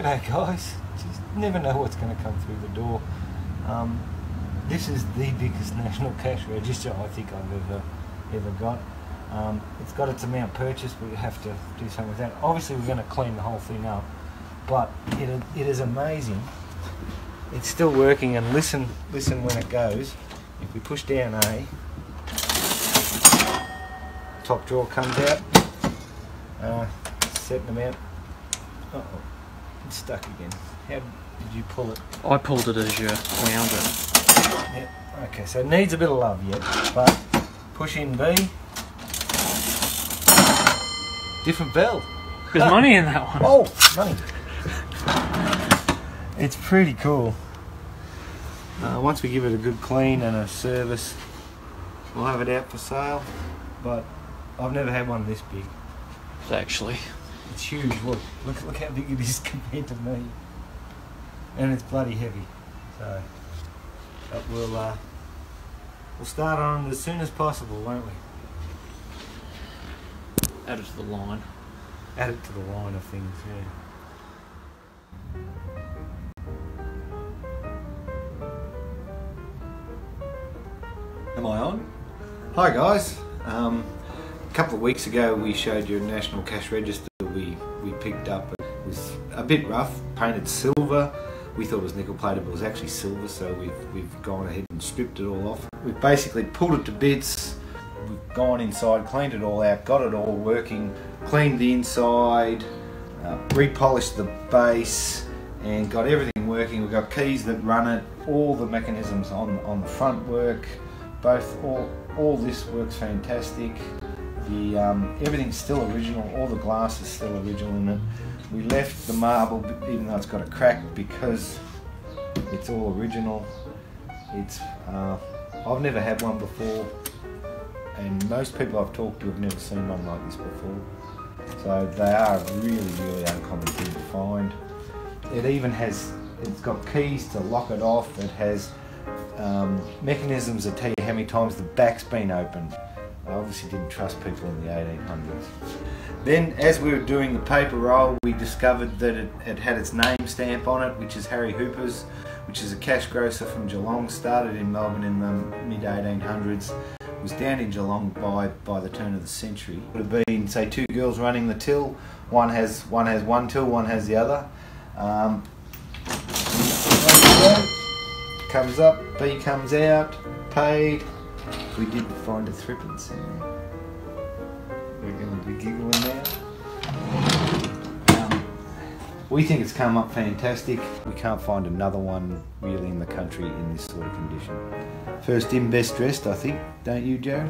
G'day guys, just never know what's going to come through the door. This is the biggest National Cash Register I think I've ever got. It's got its amount purchased, but you have to do something with that. Obviously we're going to clean the whole thing up, but it is amazing. It's still working, and listen when it goes. If we push down A, top drawer comes out, set them out. Uh-oh, it's stuck again. How did you pull it? I pulled it as you wound it. Yep. Okay, so it needs a bit of love yet, but push in B. Different bell. There's money in that one. Oh, money. It's pretty cool. Once we give it a good clean and a service, we'll have it out for sale, but I've never had one this big. Actually, it's huge. Look how big it is compared to me, and it's bloody heavy. So, but we'll start on it as soon as possible, won't we? Add it to the line. Add it to the line of things, yeah. Am I on? Hi guys, a couple of weeks ago we showed you a National Cash Register we picked up. It was a bit rough, painted silver. We thought it was nickel plated, but it was actually silver, so we've gone ahead and stripped it all off. We've basically pulled it to bits, we've gone inside, cleaned it all out, got it all working, cleaned the inside, repolished the base, and got everything working. We've got keys that run it, all the mechanisms on the front work. All this works fantastic. Everything's still original. All the glass is still original in it. We left the marble, even though it's got a crack, because it's all original. It's I've never had one before, and most people I've talked to have never seen one like this before. So they are a really uncommon thing to find. It even has, it's got keys to lock it off. It has mechanisms that tell you how many times the back's been opened. I obviously didn't trust people in the 1800s. Then as we were doing the paper roll, we discovered that it had its name stamp on it, which is Harry Hooper's, which is a cash grocer from Geelong, started in Melbourne in the mid-1800s, was down in Geelong by the turn of the century. It would have been, say, two girls running the till, one has one till, one has the other. Comes up, B comes out, paid. We did find a threepence in there. We're going to be giggling now. We think it's come up fantastic. We can't find another one really in the country in this sort of condition. First in, best dressed, I think, don't you, Joe?